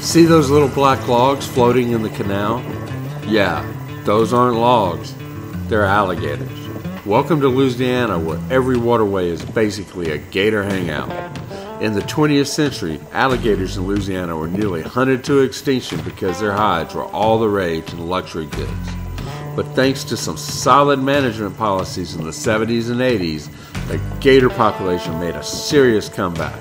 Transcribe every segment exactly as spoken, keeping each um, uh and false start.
See those little black logs floating in the canal? Yeah, those aren't logs. They're alligators. Welcome to Louisiana, where every waterway is basically a gator hangout. In the twentieth century, alligators in Louisiana were nearly hunted to extinction because their hides were all the rage in luxury goods. But thanks to some solid management policies in the seventies and eighties, the gator population made a serious comeback.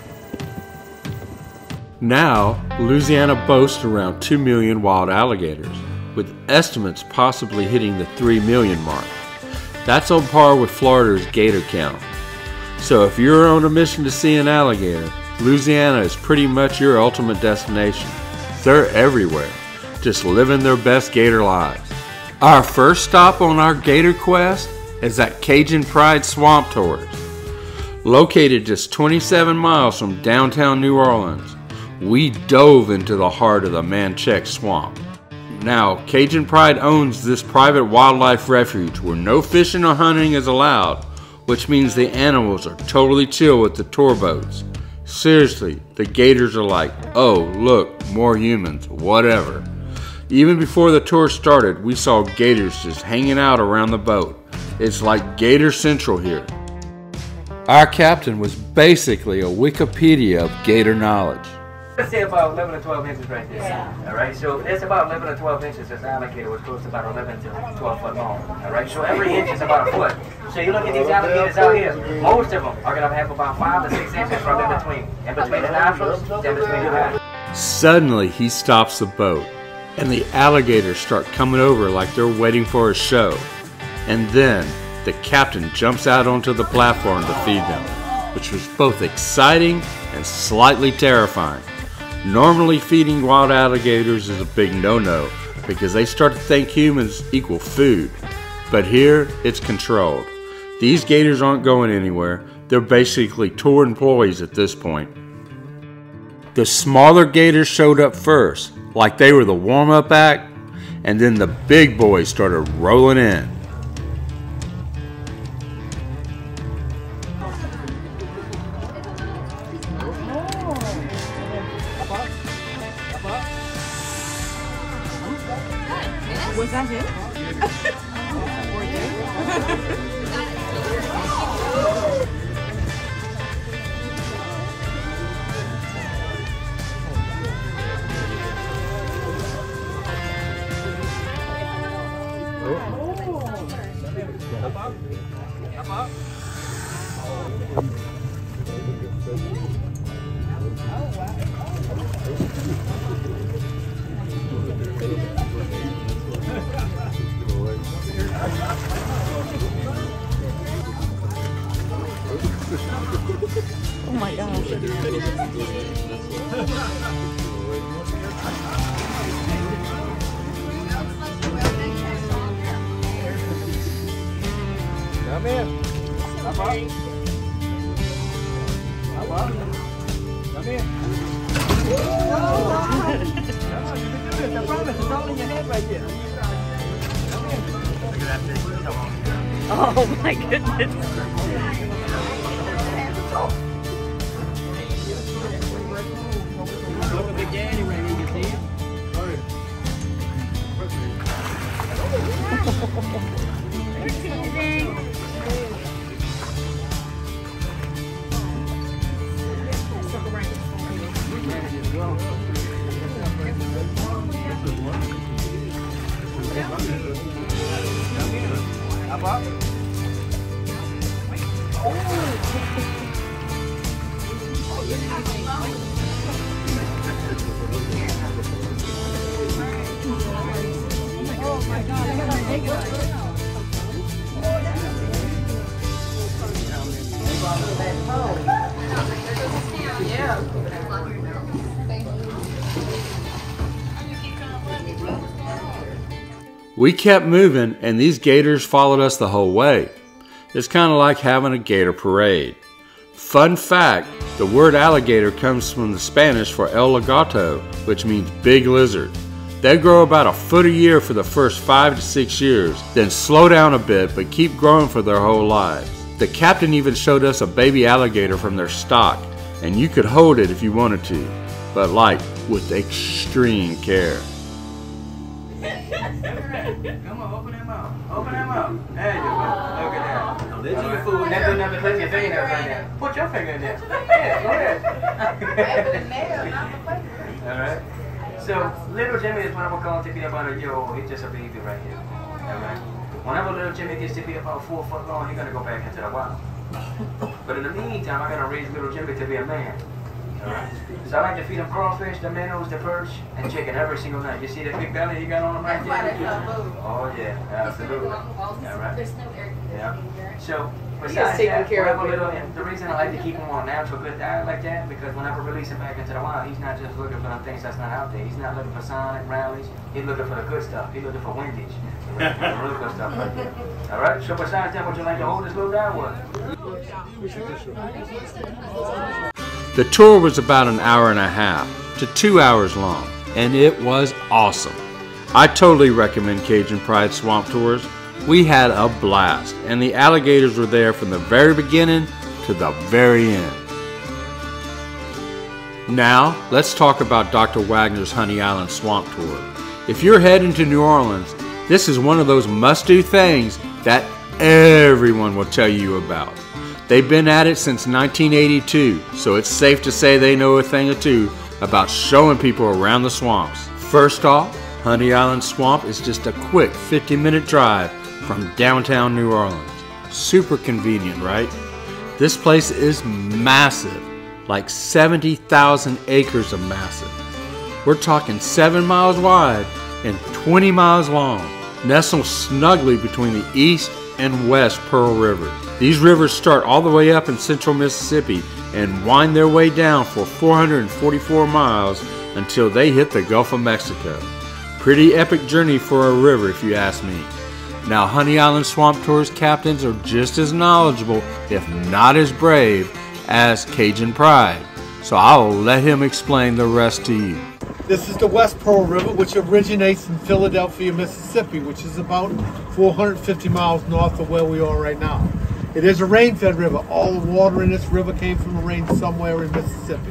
Now, Louisiana boasts around two million wild alligators, with estimates possibly hitting the three million mark. That's on par with Florida's gator count. So if you're on a mission to see an alligator, Louisiana is pretty much your ultimate destination. They're everywhere, just living their best gator lives. Our first stop on our gator quest is at Cajun Pride Swamp Tours. Located just twenty-seven miles from downtown New Orleans, we dove into the heart of the Mancheck Swamp. Now, Cajun Pride owns this private wildlife refuge where no fishing or hunting is allowed, which means the animals are totally chill with the tour boats. Seriously, the gators are like, oh, look, more humans, whatever. Even before the tour started, we saw gators just hanging out around the boat. It's like Gator Central here. Our captain was basically a Wikipedia of gator knowledge. Let's say about eleven or twelve inches right there. Yeah. All right, so it's about eleven or twelve inches. This alligator was close to about eleven to twelve foot long. All right, so every inch is about a foot. So you look at these alligators out here, most of them are going to have about five to six inches from in between. And between the nostrils and between the eyes. Suddenly, he stops the boat. And the alligators start coming over like they're waiting for a show. And then the captain jumps out onto the platform to feed them, which was both exciting and slightly terrifying. Normally feeding wild alligators is a big no-no because they start to think humans equal food. But here, it's controlled. These gators aren't going anywhere. They're basically tour employees at this point. The smaller gators showed up first, like they were the warm-up act, and then the big boys started rolling in. Was that him? Oh my gosh. Come in. Come on. Come on. Come in. Oh, you can do it. I promise. It's all in your head right there. Come in. Look at that fish. Come on. Oh my goodness. Look at the daddy right here. You see him? Oh my God, I gotta take it. Yeah. We kept moving, and these gators followed us the whole way. It's kind of like having a gator parade. Fun fact, the word alligator comes from the Spanish for el lagarto, which means big lizard. They grow about a foot a year for the first five to six years, then slow down a bit but keep growing for their whole lives. The captain even showed us a baby alligator from their stock, and you could hold it if you wanted to. but light with extreme care. Come on, open them up. Open them up. There you go. Look at that. This is food. Never, never put your finger in there. Put your finger in there. Yeah, go ahead. All right. So, little Jimmy is what I'm going to call to about a year old. He's just a baby right here. All right. Whenever little Jimmy gets to be about four foot long, he's going to go back into the wild. But in the meantime, I got to raise little Jimmy to be a man. All right. So I like to feed him crawfish, the minnows, the perch, and chicken every single night. You see that big belly he got on him right there? Oh yeah, absolutely. Yeah, right. There's no air conditioning yeah. So besides that, care of little, the reason I like to keep him on a natural good diet like that, because whenever I release him back into the wild, he's not just looking for the things that's not out there. He's not looking for sonic rallies. He's looking for the good stuff. He's looking for windage. He's looking for the real good stuff right there. All right. So besides that, would you like to hold this little guy with? The tour was about an hour and a half to two hours long, and it was awesome. I totally recommend Cajun Pride Swamp Tours. We had a blast, and the alligators were there from the very beginning to the very end. Now, let's talk about Doctor Wagner's Honey Island Swamp Tour. If you're heading to New Orleans, this is one of those must-do things that everyone will tell you about. They've been at it since nineteen eighty-two, so it's safe to say they know a thing or two about showing people around the swamps. First off, Honey Island Swamp is just a quick fifty minute drive from downtown New Orleans. Super convenient, right? This place is massive, like seventy thousand acres of massive. We're talking seven miles wide and twenty miles long, nestled snugly between the east and west Pearl River. These rivers start all the way up in central Mississippi and wind their way down for four hundred forty-four miles until they hit the Gulf of Mexico. Pretty epic journey for a river, if you ask me. Now, Honey Island Swamp Tours captains are just as knowledgeable, if not as brave, as Cajun Pride. So I will let him explain the rest to you. This is the West Pearl River, which originates in Philadelphia, Mississippi, which is about four hundred fifty miles north of where we are right now. It is a rain-fed river. All the water in this river came from the rain somewhere in Mississippi.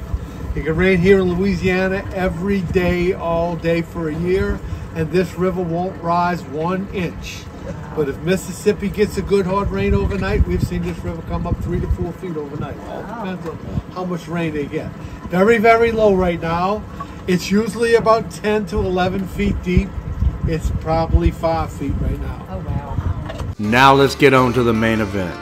It can rain here in Louisiana every day, all day for a year, and this river won't rise one inch. But if Mississippi gets a good hard rain overnight, we've seen this river come up three to four feet overnight. All depends on how much rain they get. Very, very low right now. It's usually about ten to eleven feet deep. It's probably five feet right now. Oh, wow. Now let's get on to the main event.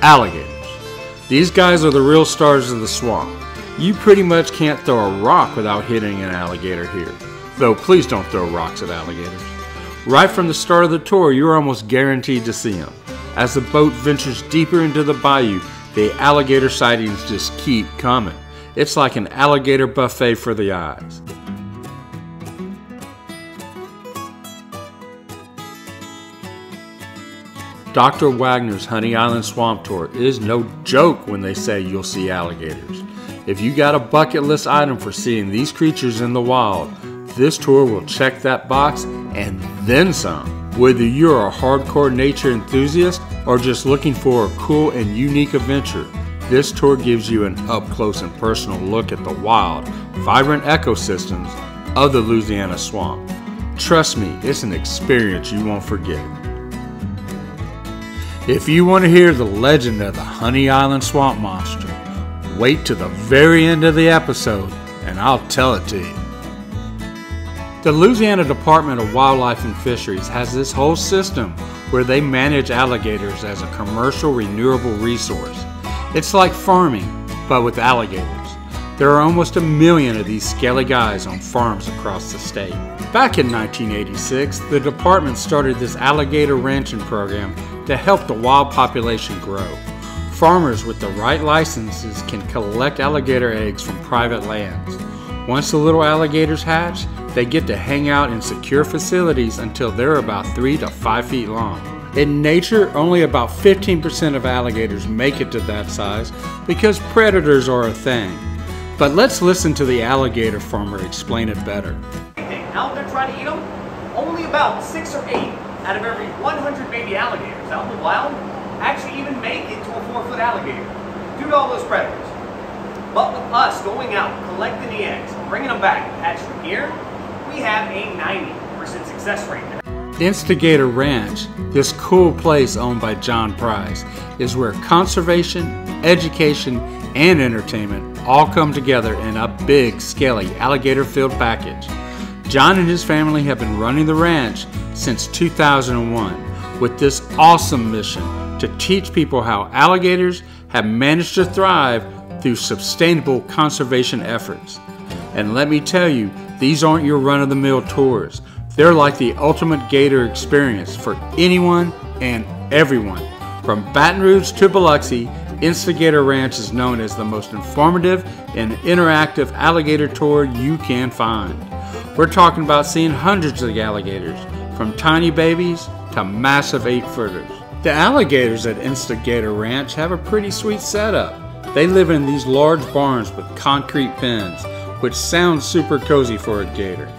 Alligators. These guys are the real stars of the swamp. You pretty much can't throw a rock without hitting an alligator here. Though please don't throw rocks at alligators. Right from the start of the tour, you're almost guaranteed to see them. As the boat ventures deeper into the bayou, the alligator sightings just keep coming. It's like an alligator buffet for the eyes. Doctor Wagner's Honey Island Swamp Tour is no joke when they say you'll see alligators. If you got a bucket list item for seeing these creatures in the wild, this tour will check that box and then some. Whether you're a hardcore nature enthusiast or just looking for a cool and unique adventure, this tour gives you an up-close and personal look at the wild, vibrant ecosystems of the Louisiana swamp. Trust me, it's an experience you won't forget. If you want to hear the legend of the Honey Island Swamp Monster, wait to the very end of the episode and I'll tell it to you. The Louisiana Department of Wildlife and Fisheries has this whole system where they manage alligators as a commercial renewable resource. It's like farming, but with alligators. There are almost a million of these scaly guys on farms across the state. Back in nineteen eighty-six, the department started this alligator ranching program to help the wild population grow. Farmers with the right licenses can collect alligator eggs from private lands. Once the little alligators hatch, they get to hang out in secure facilities until they're about three to five feet long. In nature, only about fifteen percent of alligators make it to that size because predators are a thing. But let's listen to the alligator farmer explain it better. Out there trying to eat them, only about six or eight out of every one hundred baby alligators out in the wild actually even make it to a four foot alligator due to all those predators. But with us going out, collecting the eggs, bringing them back, hatch from here, we have a ninety percent success rate there. Insta-Gator Ranch, this cool place owned by John Price, is where conservation, education, and entertainment all come together in a big, scaly alligator-filled package. John and his family have been running the ranch since two thousand one with this awesome mission to teach people how alligators have managed to thrive through sustainable conservation efforts. And let me tell you, these aren't your run-of-the-mill tours. They're like the ultimate gator experience for anyone and everyone. From Baton Rouge to Biloxi, Insta-Gator Ranch is known as the most informative and interactive alligator tour you can find. We're talking about seeing hundreds of alligators, from tiny babies to massive eight-footers. The alligators at Insta-Gator Ranch have a pretty sweet setup. They live in these large barns with concrete pens, which sounds super cozy for a gator.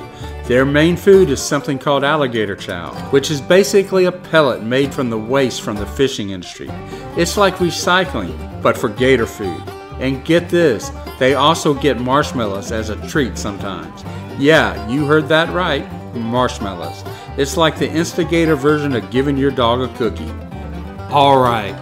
Their main food is something called alligator chow, which is basically a pellet made from the waste from the fishing industry. It's like recycling, but for gator food. And get this, they also get marshmallows as a treat sometimes. Yeah, you heard that right, marshmallows. It's like the Insta-Gator version of giving your dog a cookie. All right,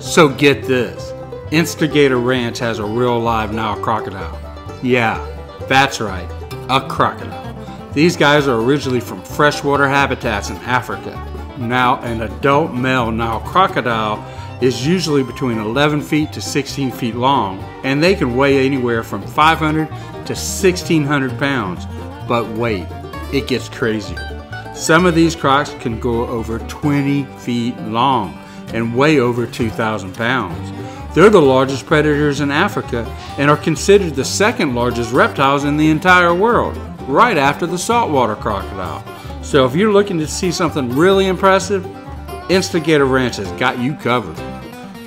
so get this. Insta-Gator Ranch has a real live Nile crocodile. Yeah, that's right, a crocodile. These guys are originally from freshwater habitats in Africa. Now, an adult male Nile crocodile is usually between eleven feet to sixteen feet long, and they can weigh anywhere from five hundred to sixteen hundred pounds. But wait, it gets crazier. Some of these crocs can go over twenty feet long and weigh over two thousand pounds. They're the largest predators in Africa and are considered the second largest reptiles in the entire world, right after the saltwater crocodile. So if you're looking to see something really impressive, Insta-Gator Ranch has got you covered.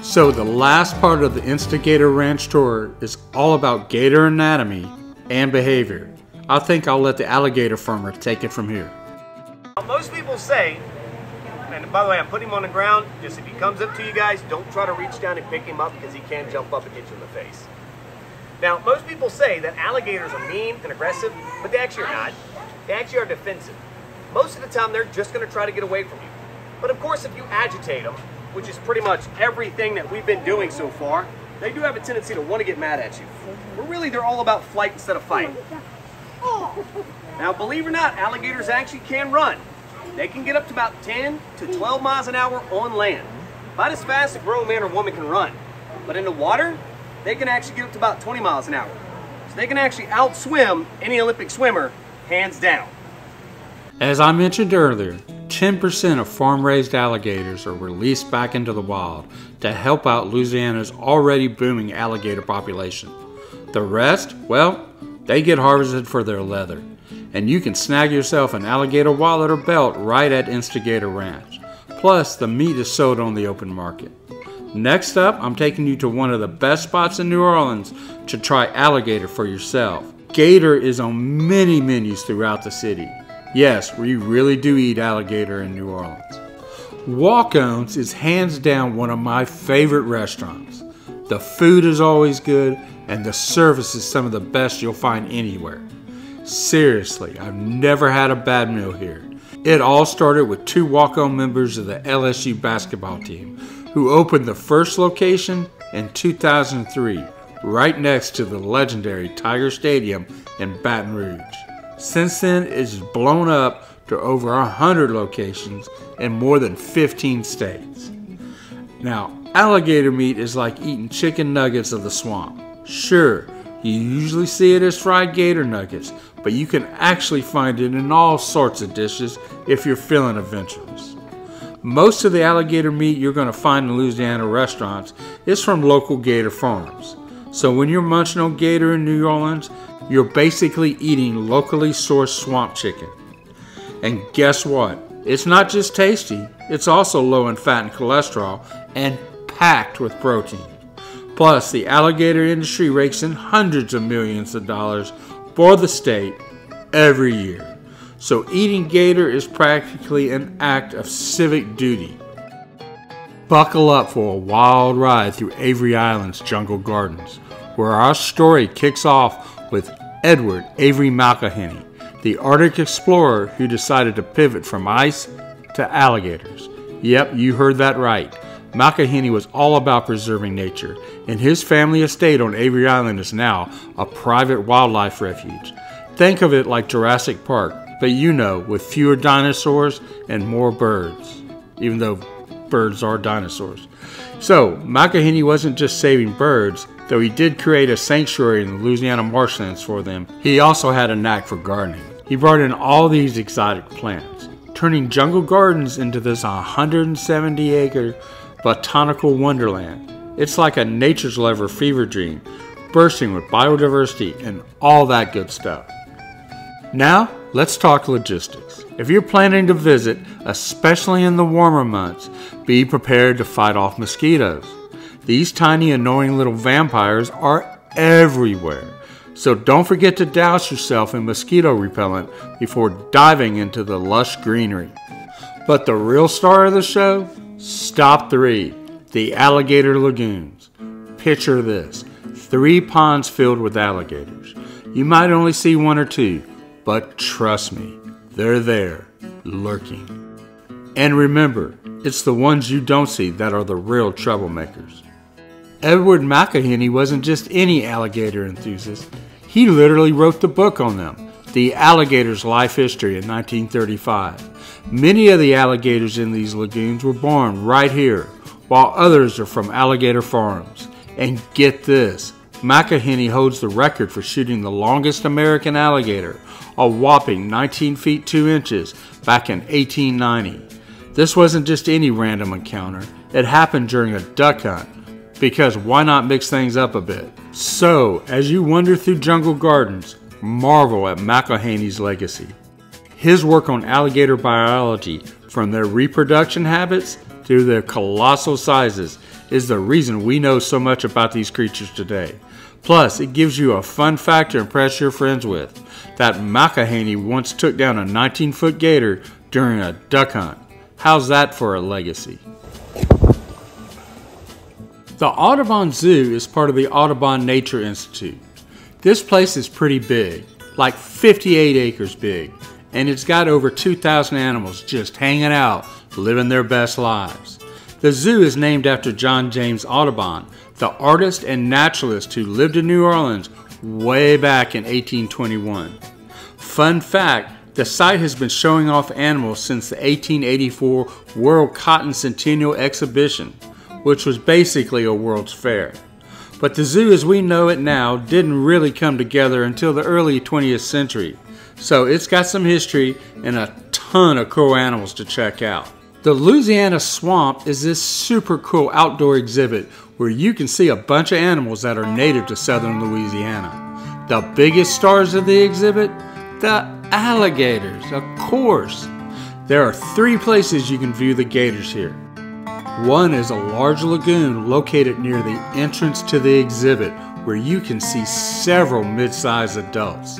So the last part of the Insta-Gator Ranch tour is all about gator anatomy and behavior. I think I'll let the alligator farmer take it from here. Most people say, and by the way, I'm putting him on the ground, just if he comes up to you guys, don't try to reach down and pick him up because he can jump up and hit you in the face. Now, most people say that alligators are mean and aggressive, but they actually are not. They actually are defensive. Most of the time, they're just gonna try to get away from you. But of course, if you agitate them, which is pretty much everything that we've been doing so far, they do have a tendency to wanna get mad at you. But really, they're all about flight instead of fight. Now, believe it or not, alligators actually can run. They can get up to about ten to twelve miles an hour on land. About as fast as a grown man or woman can run. But in the water, they can actually get up to about twenty miles an hour. So they can actually outswim any Olympic swimmer, hands down. As I mentioned earlier, ten percent of farm-raised alligators are released back into the wild to help out Louisiana's already booming alligator population. The rest, well, they get harvested for their leather. And you can snag yourself an alligator wallet or belt right at Insta-Gator Ranch. Plus, the meat is sold on the open market. Next up, I'm taking you to one of the best spots in New Orleans to try alligator for yourself. Gator is on many menus throughout the city. Yes, we really do eat alligator in New Orleans. Walk-Ons is hands down one of my favorite restaurants. The food is always good, and the service is some of the best you'll find anywhere. Seriously, I've never had a bad meal here. It all started with two Walk-On members of the L S U basketball team, who opened the first location in two thousand three, right next to the legendary Tiger Stadium in Baton Rouge. Since then, it's blown up to over one hundred locations in more than fifteen states. Now, alligator meat is like eating chicken nuggets of the swamp. Sure, you usually see it as fried gator nuggets, but you can actually find it in all sorts of dishes if you're feeling adventurous. Most of the alligator meat you're going to find in Louisiana restaurants is from local gator farms. So when you're munching on gator in New Orleans, you're basically eating locally sourced swamp chicken. And guess what? It's not just tasty, it's also low in fat and cholesterol and packed with protein. Plus, the alligator industry rakes in hundreds of millions of dollars for the state every year. So eating gator is practically an act of civic duty. Buckle up for a wild ride through Avery Island's jungle gardens, where our story kicks off with Edward Avery McIlhenny, the Arctic explorer who decided to pivot from ice to alligators. Yep, you heard that right. McIlhenny was all about preserving nature, and his family estate on Avery Island is now a private wildlife refuge. Think of it like Jurassic Park, but you know, with fewer dinosaurs and more birds, even though birds are dinosaurs. So, McIlhenny wasn't just saving birds, though he did create a sanctuary in the Louisiana marshlands for them. He also had a knack for gardening. He brought in all these exotic plants, turning jungle gardens into this one hundred seventy acre botanical wonderland. It's like a nature's lover fever dream, bursting with biodiversity and all that good stuff. Now, let's talk logistics. If you're planning to visit, especially in the warmer months, be prepared to fight off mosquitoes. These tiny, annoying little vampires are everywhere. So don't forget to douse yourself in mosquito repellent before diving into the lush greenery. But the real star of the show? Stop three, the alligator lagoons. Picture this, three ponds filled with alligators. You might only see one or two, but trust me, they're there, lurking. And remember, it's the ones you don't see that are the real troublemakers. Edward McIlhenny wasn't just any alligator enthusiast. He literally wrote the book on them, The Alligator's Life History, in nineteen thirty-five. Many of the alligators in these lagoons were born right here, while others are from alligator farms. And get this, McIlhenny holds the record for shooting the longest American alligator, a whopping nineteen feet two inches, back in eighteen ninety. This wasn't just any random encounter, it happened during a duck hunt, because why not mix things up a bit? So, as you wander through jungle gardens, marvel at McIlhenny's legacy. His work on alligator biology, from their reproduction habits through their colossal sizes, is the reason we know so much about these creatures today. Plus, it gives you a fun fact to impress your friends with, that McIlhenny once took down a nineteen foot gator during a duck hunt. How's that for a legacy? The Audubon Zoo is part of the Audubon Nature Institute. This place is pretty big, like fifty-eight acres big, and it's got over two thousand animals just hanging out, living their best lives. The zoo is named after John James Audubon, the artist and naturalist who lived in New Orleans way back in eighteen twenty-one. Fun fact, the site has been showing off animals since the eighteen eighty-four World Cotton Centennial Exhibition, which was basically a World's Fair. But the zoo as we know it now didn't really come together until the early twentieth century, so it's got some history and a ton of cool animals to check out. The Louisiana Swamp is this super cool outdoor exhibit where you can see a bunch of animals that are native to southern Louisiana. The biggest stars of the exhibit? The alligators, of course. There are three places you can view the gators here. One is a large lagoon located near the entrance to the exhibit where you can see several mid-sized adults.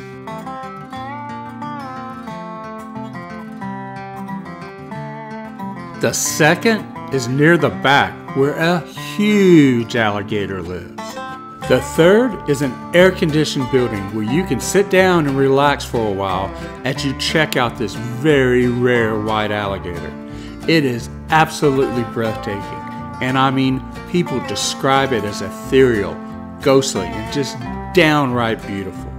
The second is near the back where a huge alligator lives. The third is an air-conditioned building where you can sit down and relax for a while as you check out this very rare white alligator. It is absolutely breathtaking, and I mean, people describe it as ethereal, ghostly, and just downright beautiful.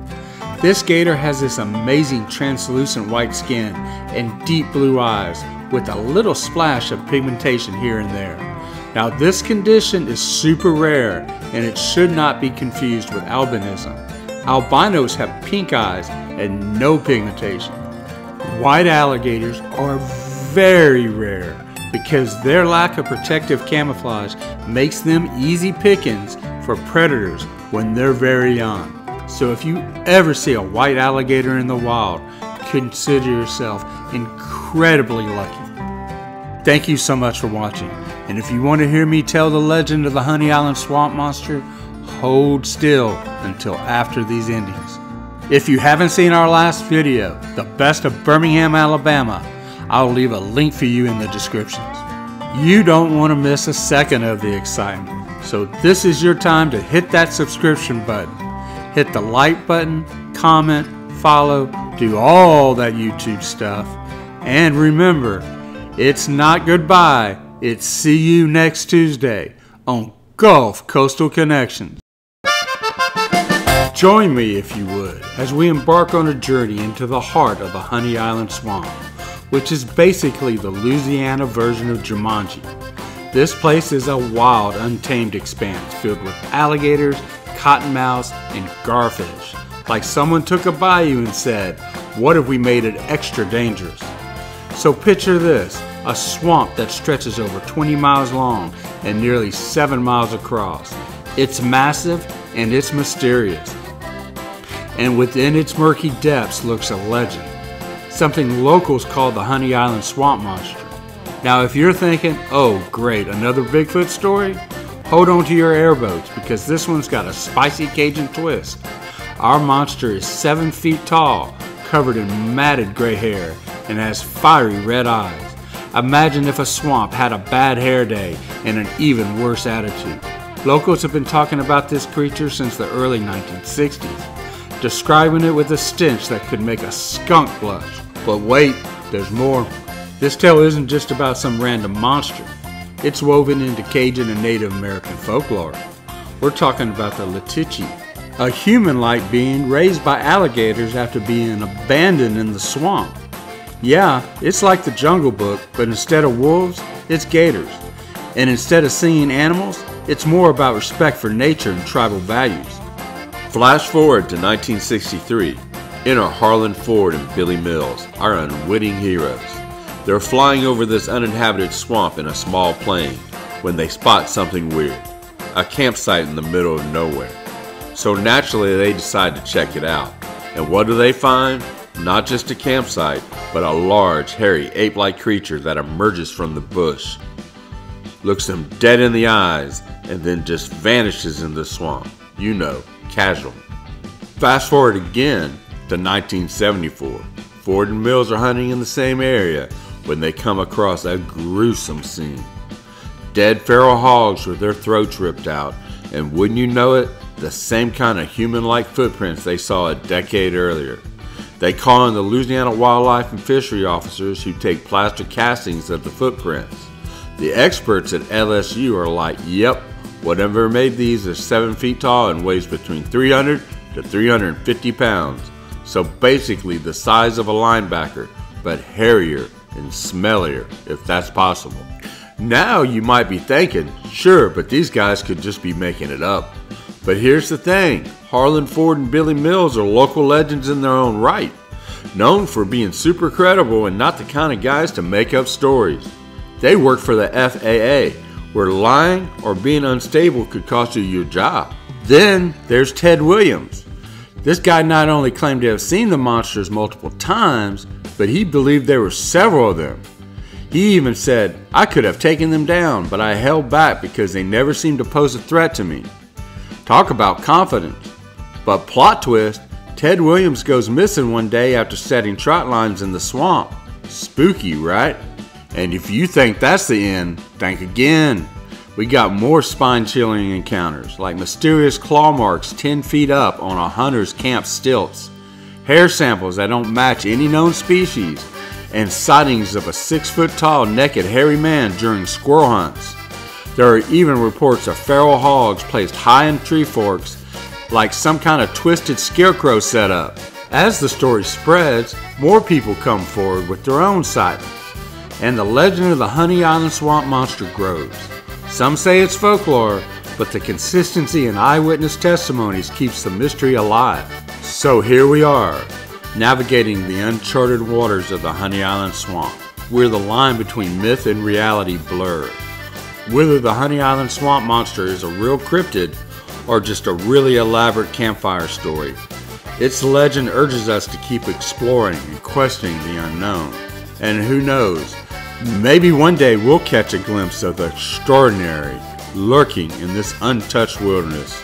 This gator has this amazing translucent white skin and deep blue eyes, with a little splash of pigmentation here and there. Now this condition is super rare and it should not be confused with albinism. Albinos have pink eyes and no pigmentation. White alligators are very rare because their lack of protective camouflage makes them easy pickings for predators when they're very young. So if you ever see a white alligator in the wild, consider yourself incredibly lucky. Thank you so much for watching, and if you want to hear me tell the legend of the Honey Island Swamp Monster, hold still until after these endings. If you haven't seen our last video, The Best of Birmingham, Alabama, I'll leave a link for you in the descriptions. You don't want to miss a second of the excitement. So this is your time to hit that subscription button. Hit the like button, comment, follow, do all that YouTube stuff. And remember, it's not goodbye, it's see you next Tuesday on Gulf Coastal Connections. Join me, if you would, as we embark on a journey into the heart of the Honey Island Swamp, which is basically the Louisiana version of Jumanji. This place is a wild, untamed expanse filled with alligators, cottonmouths, and garfish. Like someone took a bayou and said, "What if we made it extra dangerous?" So picture this, a swamp that stretches over twenty miles long and nearly seven miles across. It's massive and it's mysterious. And within its murky depths lurks a legend, something locals call the Honey Island Swamp Monster. Now if you're thinking, oh great, another Bigfoot story? Hold on to your airboats because this one's got a spicy Cajun twist. Our monster is seven feet tall, covered in matted gray hair, and has fiery red eyes. Imagine if a swamp had a bad hair day and an even worse attitude. Locals have been talking about this creature since the early nineteen sixties, describing it with a stench that could make a skunk blush. But wait, there's more. This tale isn't just about some random monster. It's woven into Cajun and Native American folklore. We're talking about the Letiche, a human-like being raised by alligators after being abandoned in the swamp. Yeah, it's like the Jungle Book, but instead of wolves, it's gators. And instead of singing animals, it's more about respect for nature and tribal values. Flash forward to nineteen sixty-three. In are Harlan Ford and Billy Mills, our unwitting heroes. They're flying over this uninhabited swamp in a small plane when they spot something weird, a campsite in the middle of nowhere. So naturally they decide to check it out. And what do they find? Not just a campsite, but a large, hairy, ape-like creature that emerges from the bush, looks them dead in the eyes, and then just vanishes in the swamp. You know, casual. Fast forward again to nineteen seventy-four. Ford and Mills are hunting in the same area when they come across a gruesome scene. Dead feral hogs with their throats ripped out, and wouldn't you know it, the same kind of human-like footprints they saw a decade earlier. They call in the Louisiana Wildlife and Fishery officers who take plaster castings of the footprints. The experts at L S U are like, yep, whatever made these is seven feet tall and weighs between three hundred to three hundred fifty pounds. So basically the size of a linebacker, but hairier and smellier, if that's possible. Now you might be thinking, sure, but these guys could just be making it up. But here's the thing, Harlan Ford and Billy Mills are local legends in their own right, known for being super credible and not the kind of guys to make up stories. They work for the F A A, where lying or being unstable could cost you your job. Then there's Ted Williams. This guy not only claimed to have seen the monsters multiple times, but he believed there were several of them. He even said, I could have taken them down, but I held back because they never seemed to pose a threat to me. Talk about confidence. But plot twist, Ted Williams goes missing one day after setting trot lines in the swamp. Spooky, right? And if you think that's the end, think again. We got more spine-chilling encounters, like mysterious claw marks ten feet up on a hunter's camp stilts, hair samples that don't match any known species, and sightings of a six-foot-tall naked hairy man during squirrel hunts. There are even reports of feral hogs placed high in tree forks like some kind of twisted scarecrow setup. As the story spreads, more people come forward with their own sightings, and the legend of the Honey Island Swamp Monster grows. Some say it's folklore, but the consistency in eyewitness testimonies keeps the mystery alive. So here we are, navigating the uncharted waters of the Honey Island Swamp, where the line between myth and reality blurs. Whether the Honey Island Swamp Monster is a real cryptid or just a really elaborate campfire story, its legend urges us to keep exploring and questioning the unknown. And who knows, maybe one day we'll catch a glimpse of the extraordinary lurking in this untouched wilderness.